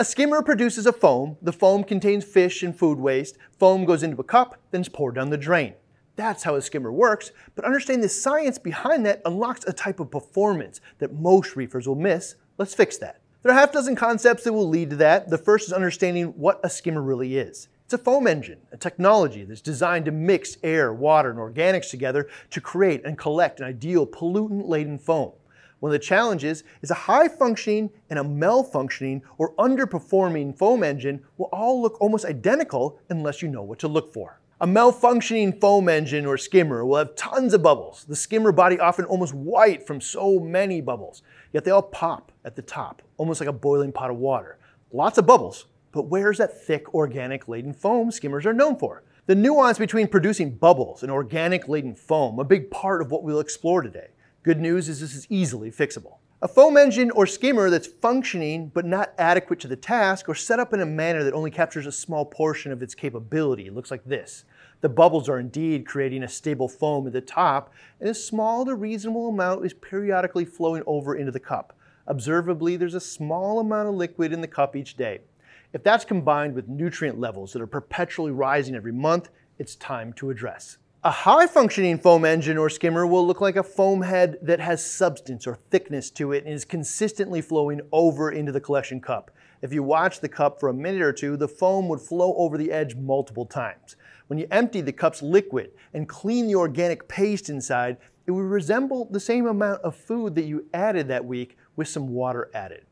A skimmer produces a foam. The foam contains fish and food waste. Foam goes into a cup, then is poured down the drain. That's how a skimmer works, but understand the science behind that unlocks a type of performance that most reefers will miss. Let's fix that. There are half a dozen concepts that will lead to that. The first is understanding what a skimmer really is. It's a foam engine, a technology that's designed to mix air, water, and organics together to create and collect an ideal pollutant-laden foam. One of the challenges is a high-functioning and a malfunctioning or underperforming foam engine will all look almost identical unless you know what to look for. A malfunctioning foam engine or skimmer will have tons of bubbles, the skimmer body often almost white from so many bubbles, yet they all pop at the top, almost like a boiling pot of water. Lots of bubbles, but where's that thick organic-laden foam skimmers are known for? The nuance between producing bubbles and organic-laden foam, a big part of what we'll explore today. Good news is this is easily fixable. A foam engine or skimmer that's functioning but not adequate to the task or set up in a manner that only captures a small portion of its capability looks like this. The bubbles are indeed creating a stable foam at the top, and a small to reasonable amount is periodically flowing over into the cup. Observably, there's a small amount of liquid in the cup each day. If that's combined with nutrient levels that are perpetually rising every month, it's time to address. A high-functioning foam engine or skimmer will look like a foam head that has substance or thickness to it and is consistently flowing over into the collection cup. If you watch the cup for a minute or two, the foam would flow over the edge multiple times. When you empty the cup's liquid and clean the organic paste inside, it would resemble the same amount of food that you added that week with some water added.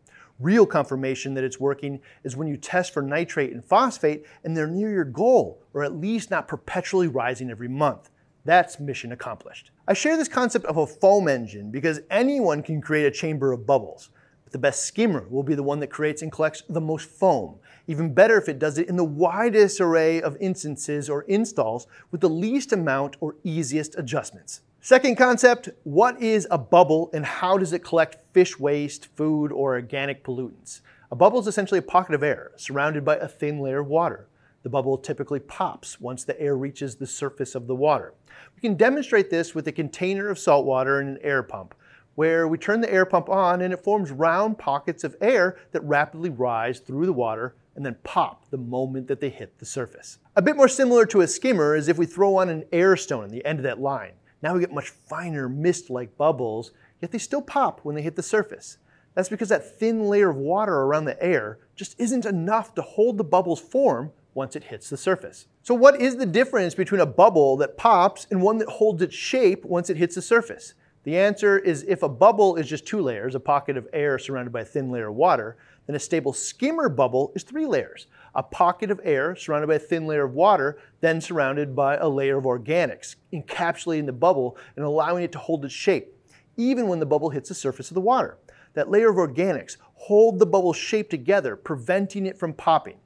Real confirmation that it's working is when you test for nitrate and phosphate and they're near your goal, or at least not perpetually rising every month. That's mission accomplished. I share this concept of a foam engine because anyone can create a chamber of bubbles, but the best skimmer will be the one that creates and collects the most foam. Even better if it does it in the widest array of instances or installs with the least amount or easiest adjustments. Second concept, what is a bubble and how does it collect fish waste, food, or organic pollutants? A bubble is essentially a pocket of air surrounded by a thin layer of water. The bubble typically pops once the air reaches the surface of the water. We can demonstrate this with a container of salt water and an air pump, where we turn the air pump on and it forms round pockets of air that rapidly rise through the water and then pop the moment that they hit the surface. A bit more similar to a skimmer is if we throw on an air stone at the end of that line. Now we get much finer mist-like bubbles, yet they still pop when they hit the surface. That's because that thin layer of water around the air just isn't enough to hold the bubble's form once it hits the surface. So what is the difference between a bubble that pops and one that holds its shape once it hits the surface? The answer is if a bubble is just two layers, a pocket of air surrounded by a thin layer of water, then a stable skimmer bubble is three layers, a pocket of air surrounded by a thin layer of water, then surrounded by a layer of organics, encapsulating the bubble and allowing it to hold its shape, even when the bubble hits the surface of the water. That layer of organics hold the bubble's shape together, preventing it from popping.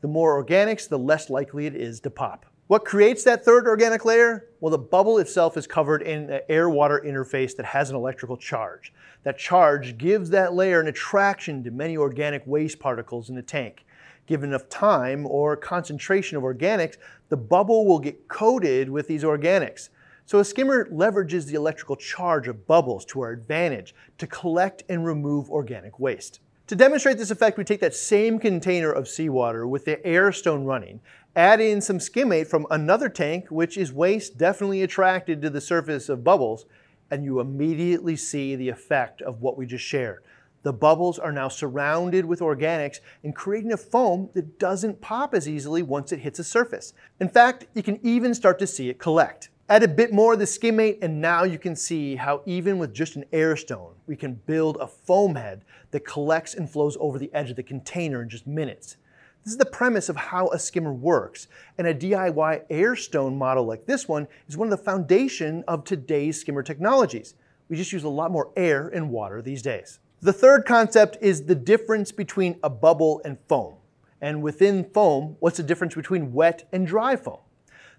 The more organics, the less likely it is to pop. What creates that third organic layer? Well, the bubble itself is covered in an air-water interface that has an electrical charge. That charge gives that layer an attraction to many organic waste particles in the tank. Given enough time or concentration of organics, the bubble will get coated with these organics. So a skimmer leverages the electrical charge of bubbles to our advantage to collect and remove organic waste. To demonstrate this effect, we take that same container of seawater with the air stone running, add in some skimmate from another tank, which is waste definitely attracted to the surface of bubbles, and you immediately see the effect of what we just shared. The bubbles are now surrounded with organics and creating a foam that doesn't pop as easily once it hits a surface. In fact, you can even start to see it collect. Add a bit more of the skimmate and now you can see how even with just an air stone, we can build a foam head that collects and flows over the edge of the container in just minutes. This is the premise of how a skimmer works, and a DIY air stone model like this one is one of the foundation of today's skimmer technologies. We just use a lot more air and water these days. The third concept is the difference between a bubble and foam. And within foam, what's the difference between wet and dry foam?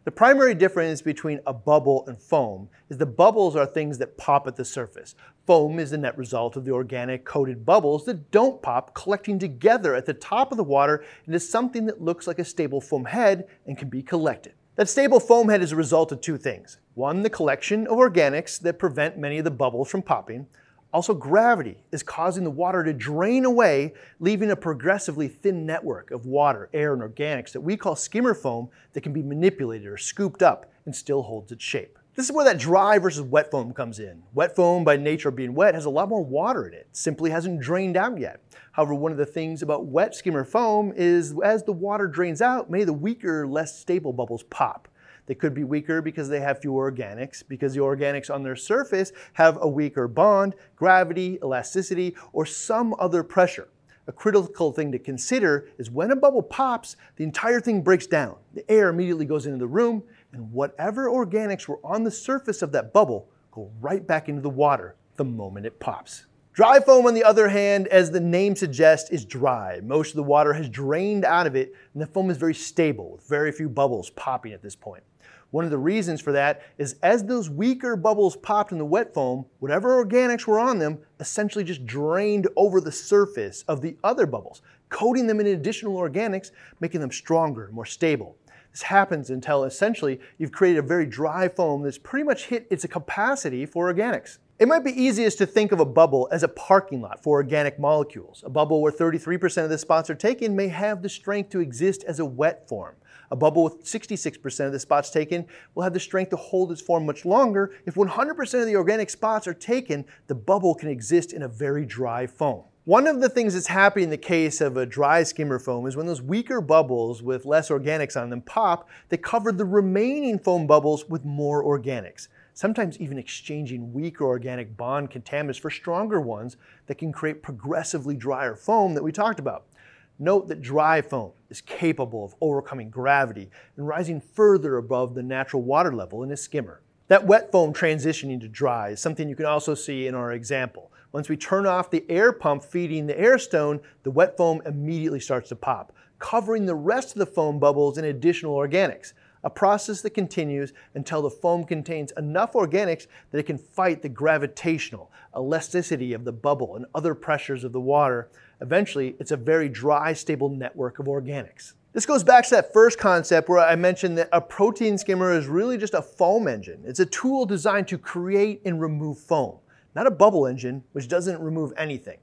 The primary difference between a bubble and foam is the bubbles are things that pop at the surface. Foam is the net result of the organic coated bubbles that don't pop, collecting together at the top of the water into something that looks like a stable foam head and can be collected. That stable foam head is a result of two things. One, the collection of organics that prevent many of the bubbles from popping. Also, gravity is causing the water to drain away, leaving a progressively thin network of water, air, and organics that we call skimmer foam that can be manipulated or scooped up and still holds its shape. This is where that dry versus wet foam comes in. Wet foam, by nature of being wet, has a lot more water in it. It simply hasn't drained out yet. However, one of the things about wet skimmer foam is as the water drains out, many of the weaker, less stable bubbles pop. They could be weaker because they have fewer organics, because the organics on their surface have a weaker bond, gravity, elasticity, or some other pressure. A critical thing to consider is when a bubble pops, the entire thing breaks down. The air immediately goes into the room, and whatever organics were on the surface of that bubble go right back into the water the moment it pops. Dry foam, on the other hand, as the name suggests, is dry. Most of the water has drained out of it, and the foam is very stable, with very few bubbles popping at this point. One of the reasons for that is as those weaker bubbles popped in the wet foam, whatever organics were on them essentially just drained over the surface of the other bubbles, coating them in additional organics, making them stronger, more stable. This happens until essentially you've created a very dry foam that's pretty much hit its capacity for organics. It might be easiest to think of a bubble as a parking lot for organic molecules. A bubble where 33% of the spots are taken may have the strength to exist as a wet form. A bubble with 66% of the spots taken will have the strength to hold its form much longer. If 100% of the organic spots are taken, the bubble can exist in a very dry foam. One of the things that's happening in the case of a dry skimmer foam is when those weaker bubbles with less organics on them pop, they cover the remaining foam bubbles with more organics. Sometimes even exchanging weaker organic bond contaminants for stronger ones that can create progressively drier foam that we talked about. Note that dry foam is capable of overcoming gravity and rising further above the natural water level in a skimmer. That wet foam transitioning to dry is something you can also see in our example. Once we turn off the air pump feeding the air stone, the wet foam immediately starts to pop, covering the rest of the foam bubbles in additional organics. A process that continues until the foam contains enough organics that it can fight the gravitational elasticity of the bubble and other pressures of the water. Eventually, it's a very dry, stable network of organics. This goes back to that first concept where I mentioned that a protein skimmer is really just a foam engine. It's a tool designed to create and remove foam, not a bubble engine, which doesn't remove anything.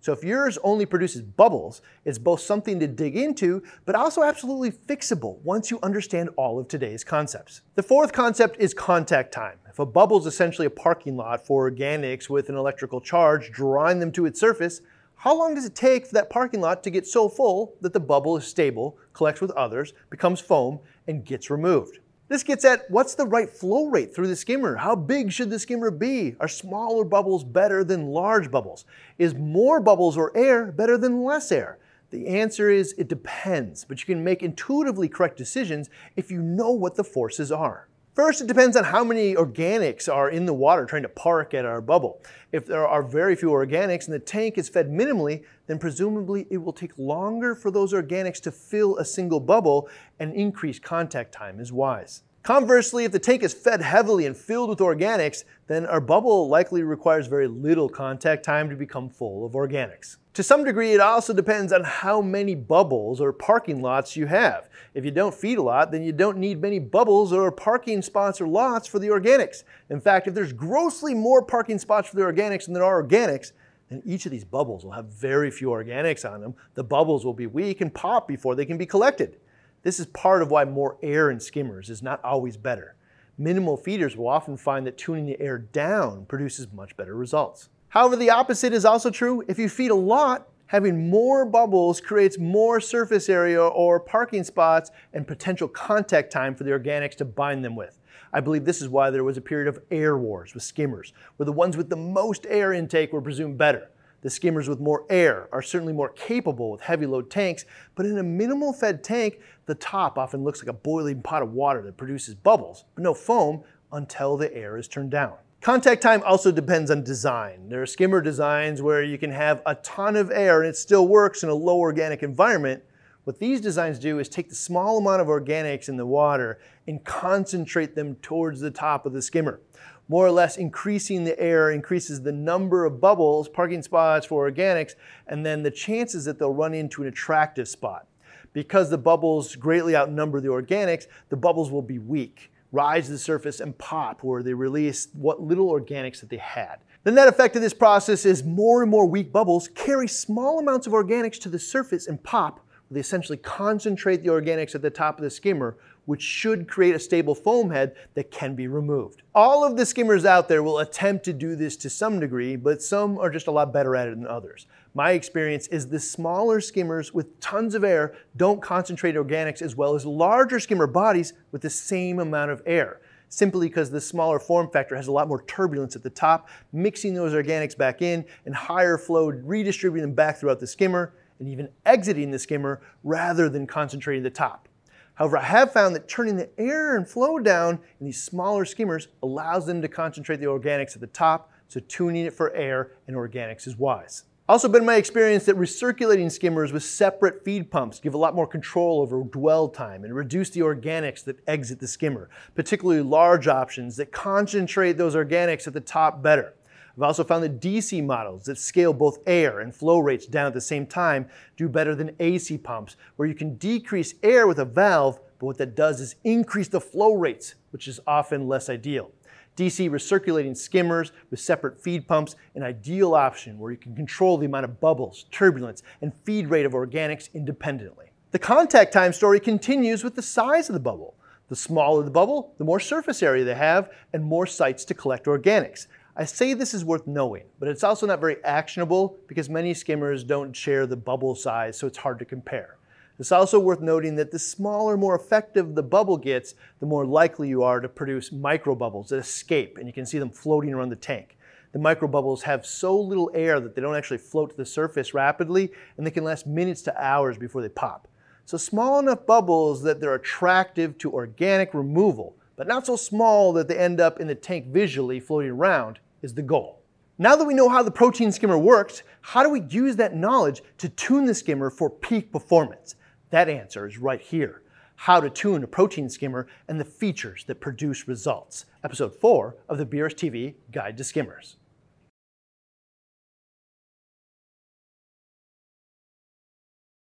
So if yours only produces bubbles, it's both something to dig into, but also absolutely fixable once you understand all of today's concepts. The fourth concept is contact time. If a bubble is essentially a parking lot for organics with an electrical charge drawing them to its surface, how long does it take for that parking lot to get so full that the bubble is stable, collects with others, becomes foam, and gets removed? This gets at what's the right flow rate through the skimmer? How big should the skimmer be? Are smaller bubbles better than large bubbles? Is more bubbles or air better than less air? The answer is it depends, but you can make intuitively correct decisions if you know what the forces are. First, it depends on how many organics are in the water trying to park at our bubble. If there are very few organics and the tank is fed minimally, then presumably it will take longer for those organics to fill a single bubble, and increased contact time is wise. Conversely, if the tank is fed heavily and filled with organics, then our bubble likely requires very little contact time to become full of organics. To some degree, it also depends on how many bubbles or parking lots you have. If you don't feed a lot, then you don't need many bubbles or parking spots or lots for the organics. In fact, if there's grossly more parking spots for the organics than there are organics, then each of these bubbles will have very few organics on them. The bubbles will be weak and pop before they can be collected. This is part of why more air in skimmers is not always better. Minimal feeders will often find that tuning the air down produces much better results. However, the opposite is also true. If you feed a lot, having more bubbles creates more surface area or parking spots and potential contact time for the organics to bind them with. I believe this is why there was a period of air wars with skimmers, where the ones with the most air intake were presumed better. The skimmers with more air are certainly more capable with heavy load tanks, but in a minimal fed tank, the top often looks like a boiling pot of water that produces bubbles, but no foam until the air is turned down. Contact time also depends on design. There are skimmer designs where you can have a ton of air and it still works in a low organic environment. What these designs do is take the small amount of organics in the water and concentrate them towards the top of the skimmer. More or less increasing the air increases the number of bubbles, parking spots for organics, and then the chances that they'll run into an attractive spot. Because the bubbles greatly outnumber the organics, the bubbles will be weak, rise to the surface and pop where they release what little organics that they had. The net effect of this process is more and more weak bubbles carry small amounts of organics to the surface and pop. They essentially concentrate the organics at the top of the skimmer, which should create a stable foam head that can be removed. All of the skimmers out there will attempt to do this to some degree, but some are just a lot better at it than others. My experience is the smaller skimmers with tons of air don't concentrate organics as well as larger skimmer bodies with the same amount of air, simply because the smaller form factor has a lot more turbulence at the top, mixing those organics back in and higher flow redistributing them back throughout the skimmer and even exiting the skimmer rather than concentrating the top. However, I have found that turning the air and flow down in these smaller skimmers allows them to concentrate the organics at the top, so tuning it for air and organics is wise. Also been my experience that recirculating skimmers with separate feed pumps give a lot more control over dwell time and reduce the organics that exit the skimmer, particularly large options that concentrate those organics at the top better. I've also found that DC models that scale both air and flow rates down at the same time do better than AC pumps, where you can decrease air with a valve, but what that does is increase the flow rates, which is often less ideal. DC recirculating skimmers with separate feed pumps, an ideal option where you can control the amount of bubbles, turbulence, and feed rate of organics independently. The contact time story continues with the size of the bubble. The smaller the bubble, the more surface area they have, and more sites to collect organics. I say this is worth knowing, but it's also not very actionable because many skimmers don't share the bubble size, so it's hard to compare. It's also worth noting that the smaller, more effective the bubble gets, the more likely you are to produce microbubbles that escape, and you can see them floating around the tank. The microbubbles have so little air that they don't actually float to the surface rapidly, and they can last minutes to hours before they pop. So small enough bubbles that they're attractive to organic removal, but not so small that they end up in the tank visually floating around, is the goal. Now that we know how the protein skimmer works, how do we use that knowledge to tune the skimmer for peak performance? That answer is right here. How to tune a protein skimmer and the features that produce results. Episode 4 of the BRStv Guide to Skimmers.